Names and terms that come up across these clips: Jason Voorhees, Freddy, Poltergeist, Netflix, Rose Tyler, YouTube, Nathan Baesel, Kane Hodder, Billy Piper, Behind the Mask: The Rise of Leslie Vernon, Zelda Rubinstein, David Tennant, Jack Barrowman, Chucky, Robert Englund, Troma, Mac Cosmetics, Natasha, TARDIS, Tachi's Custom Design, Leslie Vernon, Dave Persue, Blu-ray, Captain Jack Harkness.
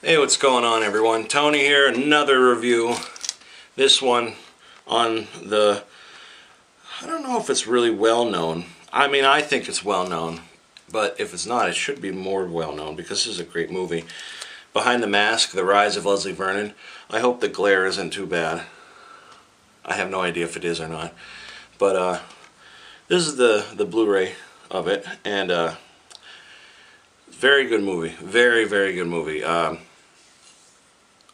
Hey, what's going on, everyone? Tony here, another review. This one on the, I don't know if it's really well known. I mean, I think it's well known, but if it's not, it should be more well known because this is a great movie. Behind the Mask: The Rise of Leslie Vernon. I hope the glare isn't too bad. I have no idea if it is or not. But this is the Blu-ray of it, and very good movie. Very, very good movie.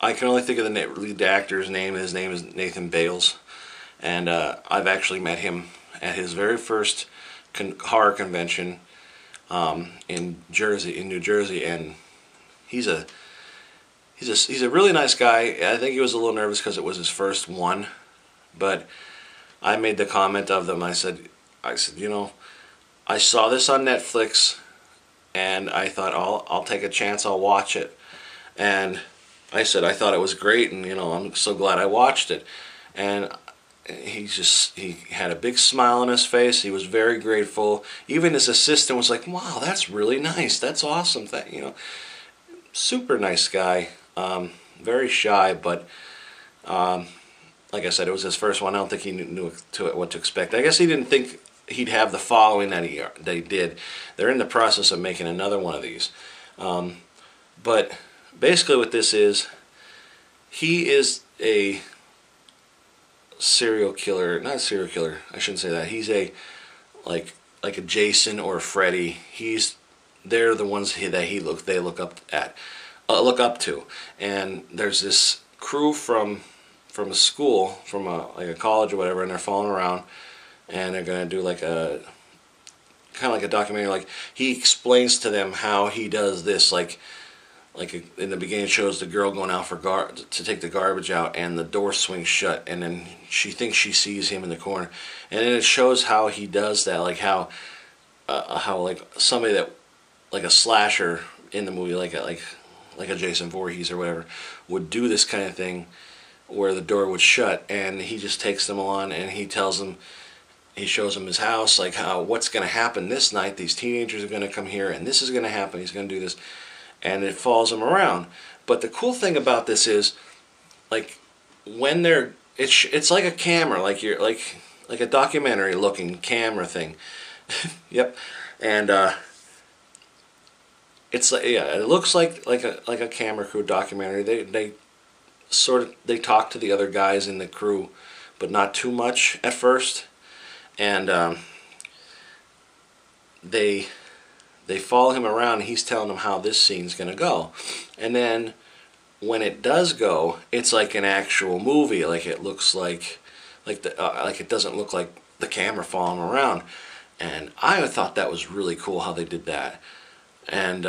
I can only think of the lead actor's name. His name is Nathan Baesel, and I've actually met him at his very first horror convention in New Jersey, and he's a really nice guy. I think he was a little nervous because it was his first one, but I made the comment of them. I said, you know, I saw this on Netflix, and I thought, I'll take a chance. I'll watch it, and I said, I thought it was great, and you know, I'm so glad I watched it. And he had a big smile on his face. He was very grateful. Even his assistant was like, wow, that's really nice. That's awesome. That, you know, super nice guy. Very shy, but like I said, it was his first one. I don't think he knew what to expect. I guess he didn't think he'd have the following that they did. They're in the process of making another one of these. But basically what this is, he is a serial killer, not a serial killer, I shouldn't say that. He's a, like a Jason or a Freddy. They're the ones that they look up to. And there's this crew from a school, from like a college or whatever, and they're following around, and they're gonna do like a kind of like a documentary. Like, he explains to them how he does this, like in the beginning it shows the girl going out to take the garbage out, and the door swings shut, and then she thinks she sees him in the corner, and then it shows how he does that, like how like somebody that, like a slasher in the movie, like a Jason Voorhees or whatever, would do this kind of thing where the door would shut, and he just takes them on, and he tells them, he shows them his house, like how, what's going to happen this night, these teenagers are going to come here, and this is going to happen, he's going to do this, and it follows them around. But the cool thing about this is, like, when they're, it's like a camera, like you're, like a documentary looking camera thing. Yep. And it's like, yeah, it looks like a camera crew documentary. They talk to the other guys in the crew, but not too much at first, and they follow him around, and he's telling them how this scene's gonna go, and then when it does go, it's like an actual movie. Like, it looks like it doesn't look like the camera following him around, and I thought that was really cool how they did that. And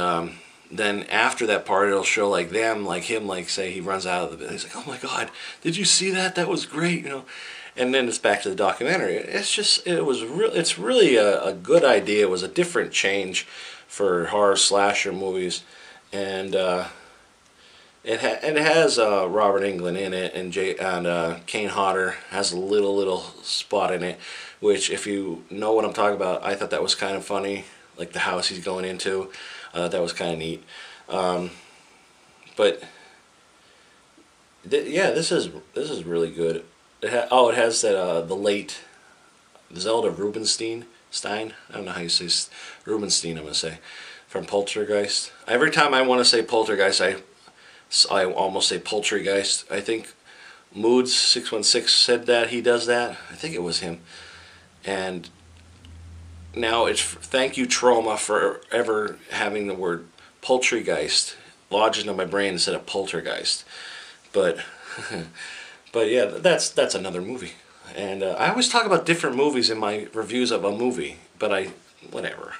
then after that part, it'll show like them, like him, like say he runs out of the, he's like, oh my god, did you see that? That was great, you know. And then it's back to the documentary. It's just, it's really a good idea. It was a different change for horror slasher movies, and it has Robert Englund in it, and Kane Hodder has a little spot in it, which, if you know what I'm talking about, I thought that was kind of funny, like the house he's going into. That was kind of neat. But yeah, this is really good. It has that the late Zelda Rubinstein. I don't know how you say Rubinstein. I'm gonna say from Poltergeist. Every time I want to say Poltergeist, I almost say Poltergeist. I think Moods 616 said that he does that. I think it was him. And now it's, thank you Troma for ever having the word Poltergeist lodged into my brain instead of Poltergeist. But. But yeah, that's another movie, and I always talk about different movies in my reviews of a movie, but whatever,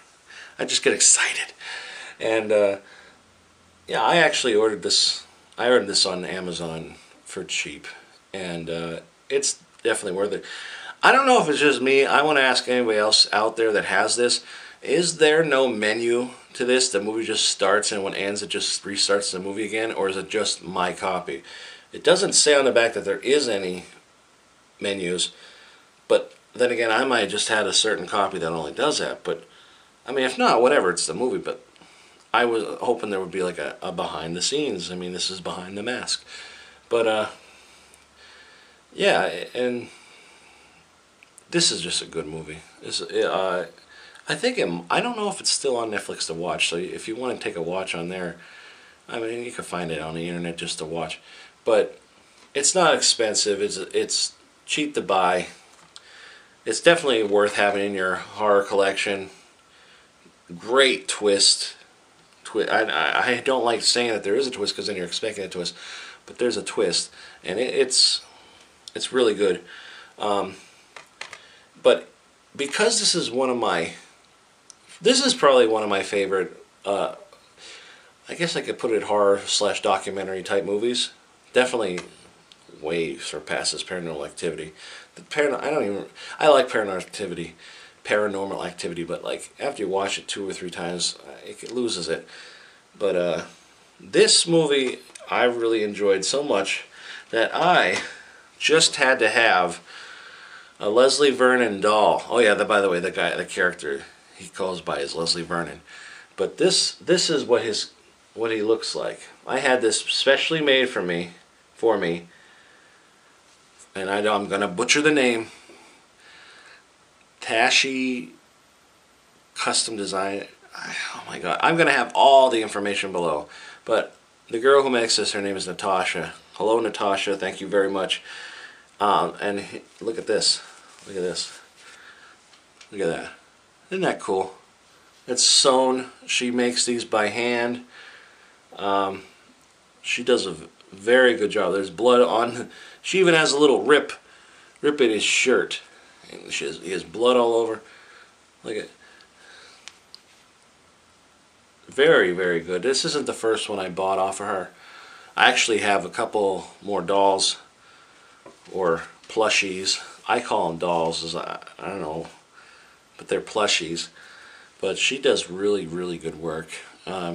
I just get excited, and yeah, I actually ordered this. I ordered this on Amazon for cheap, and it's definitely worth it. I don't know if it's just me. I want to ask anybody else out there that has this: is there no menu to this? The movie just starts, and when it ends, it just restarts the movie again, or is it just my copy? It doesn't say on the back that there is any menus, but then again, I might have just had a certain copy that only does that. But I mean, if not, whatever, it's the movie. But I was hoping there would be like a behind the scenes. I mean, this is Behind the Mask. But, yeah, and this is just a good movie. This, I think, I don't know if it's still on Netflix to watch, so if you want to take a watch on there, I mean, you can find it on the internet just to watch. But it's not expensive, it's cheap to buy. It's definitely worth having in your horror collection. Great twist. I don't like saying that there is a twist because then you're expecting a twist, but there's a twist, and it's really good. But because this is one of my, this is probably one of my favorite, I guess I could put it horror/documentary type movies. Definitely way surpasses Paranormal Activity. I like Paranormal Activity. But like after you watch it 2 or 3 times, it loses it. But this movie I really enjoyed so much that I just had to have a Leslie Vernon doll. Oh yeah, by the way, the guy, the character he calls by is Leslie Vernon. But this is what he looks like. I had this specially made for me, and I know I'm gonna butcher the name. Tachi's Custom Design. Oh my god, I'm gonna have all the information below, but the girl who makes this, her name is Natasha. Hello Natasha, thank you very much. And look at this, look at this, look at that. Isn't that cool? It's sewn. She makes these by hand. She does a very good job. There's blood on, she even has a little rip in his shirt. He has blood all over. Look at, very, very good. This isn't the first one I bought off of her. I actually have a couple more dolls or plushies. I call them dolls, as I don't know, but they're plushies. But she does really, really good work. I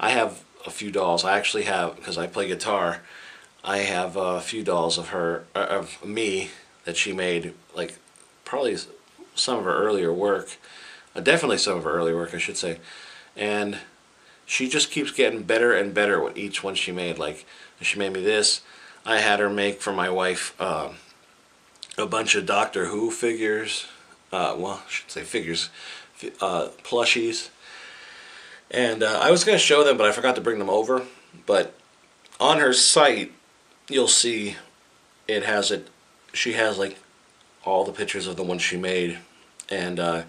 have a few dolls. I actually have, because I play guitar, I have a few dolls of her, of me, that she made, like probably some of her earlier work, definitely some of her earlier work I should say, and she just keeps getting better and better with each one she made. Like she made me this. I had her make for my wife a bunch of Doctor Who figures, well I should say figures, plushies, and I was going to show them but I forgot to bring them over, but on her site you'll see it has it. She has like all the pictures of the ones she made, and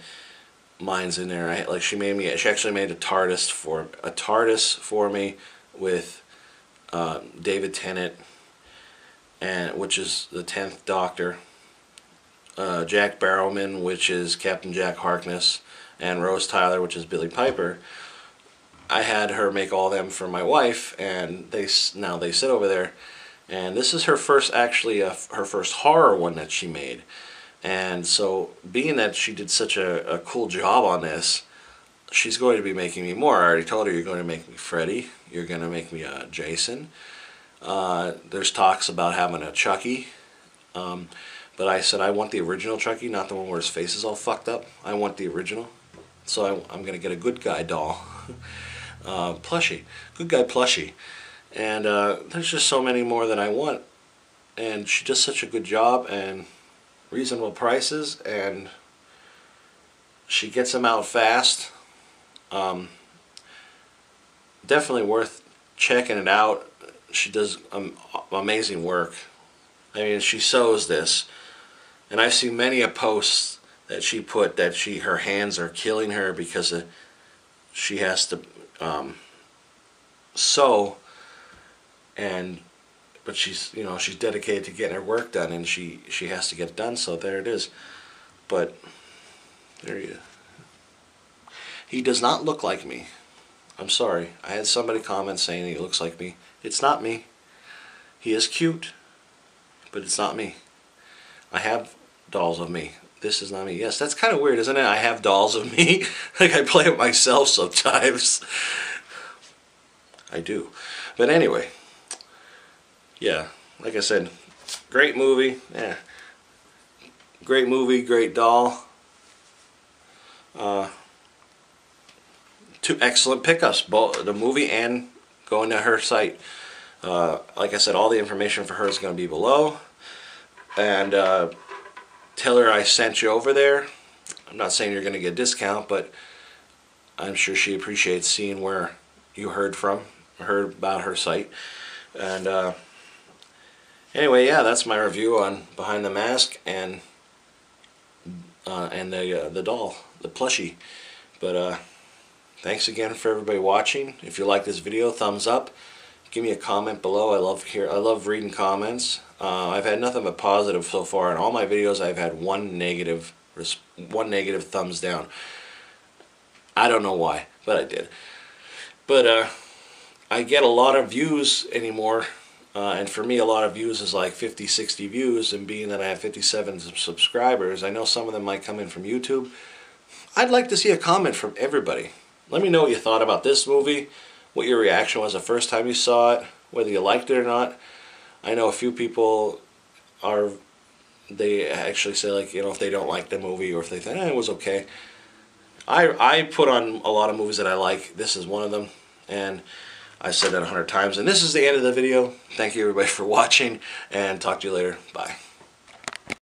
mine's in there. Like she made me. She actually made a TARDIS for me with David Tennant, and which is the 10th Doctor. Jack Barrowman, which is Captain Jack Harkness, and Rose Tyler, which is Billy Piper. I had her make all them for my wife, and now they sit over there. And this is her first, actually, her first horror one that she made. And so, being that she did such a cool job on this, she's going to be making me more. I already told her, you're going to make me Freddy. You're going to make me Jason. There's talks about having a Chucky. But I said, I want the original Chucky, not the one where his face is all fucked up. I want the original. So I'm going to get a good guy doll. Plushie. Good guy plushie. And there's just so many more that I want, and she does such a good job, and reasonable prices, and she gets them out fast. Definitely worth checking it out. She does amazing work. I mean, she sews this, and I've seen many a post that she put that her hands are killing her because she has to sew. But she's, you know, she's dedicated to getting her work done, and she has to get it done, so there it is. But there he does not look like me. I'm sorry. I had somebody comment saying he looks like me. It's not me. He is cute, but it's not me. I have dolls of me. This is not me. Yes, that's kind of weird, isn't it? I have dolls of me. Like I play it myself sometimes. I do. But anyway. Yeah, like I said, great movie. Yeah, great movie, great doll. two excellent pickups, both the movie and going to her site. Like I said, all the information for her is going to be below. And tell her I sent you over there. I'm not saying you're going to get a discount, but I'm sure she appreciates seeing where you heard from, heard about her site. And anyway, yeah, that's my review on Behind the Mask and the doll, the plushie. But thanks again for everybody watching. If you like this video, thumbs up. Give me a comment below. I love reading comments. I've had nothing but positive so far in all my videos. I've had one negative thumbs down. I don't know why, but I did. But I get a lot of views anymore, and for me a lot of views is like 50, 60 views, and being that I have 57 subscribers, I know some of them might come in from YouTube. I'd like to see a comment from everybody. Let me know what you thought about this movie, what your reaction was the first time you saw it, whether you liked it or not. I know a few people are, they actually say, like, you know, if they don't like the movie or if they think, eh, it was okay. I put on a lot of movies that I like. This is one of them, and I've said that 100 times. And this is the end of the video. Thank you everybody for watching, and talk to you later. Bye.